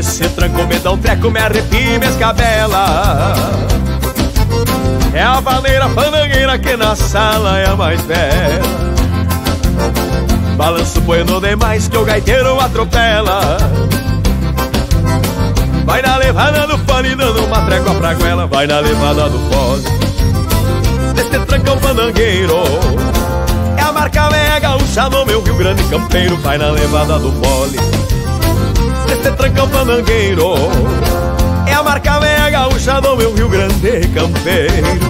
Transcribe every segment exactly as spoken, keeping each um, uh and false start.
Esse tranco me dá um treco, me arrepia e me escabela. É a valeira panangueira que na sala é a mais bela. Balanço bueno demais que o gaiteiro atropela. Vai na levada do fole dando uma trégua pra goela. Vai na levada do fole desse trancão panangueiro. É a marca velha gaúcha no meu Rio Grande campeiro. Vai na levada do fole desse trancão panangueiro. É a marca velha gaúcha no meu Rio Grande campeiro.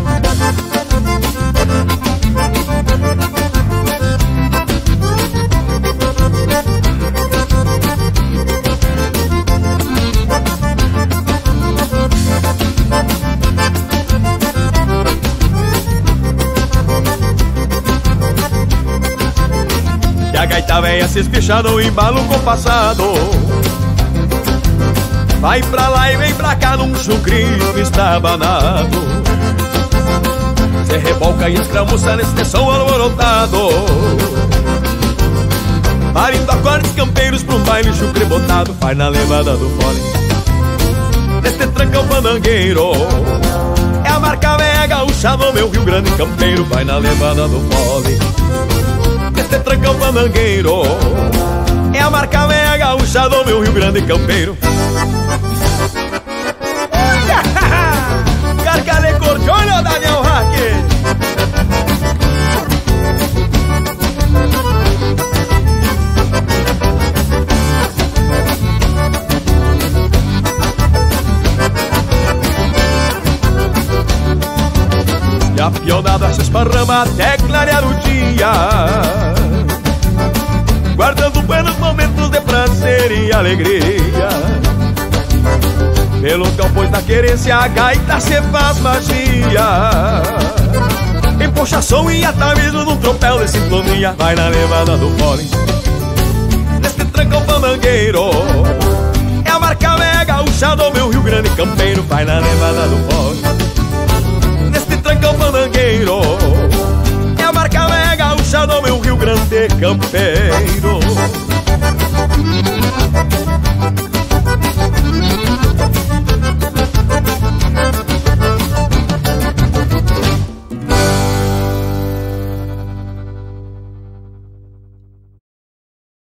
A gaita véia se espicha no embalo compassado. Vai pra lá e vem pra cá num chucrinho estabanado. Se rebolca e escramuça nesse som alvorotado, parindo acordes campeiros pra um baile chucre botado. Vai na levada do fole neste trancão panangueiro. É a marca véia gaúcha no meu Rio Grande campeiro. Vai na levada do fole este trancão panangueiro. É a marca velha gaúcha do meu Rio Grande campeiro. Carca de cordiona, Daniel Hackett. E a pionada se esparrama até clarear o dia, guardando buenos momentos de prazer e alegria. Pelos galpões da querência a gaita se faz magia, empuxa som e atavismo num tropel de sintonia. Vai na levada do fole neste trancão panangueiro. É a marca velha gaúcha do meu Rio Grande campeiro. Vai na levada do fole neste trancão panangueiro. Marca velha gaúcha do meu Rio Grande campeiro.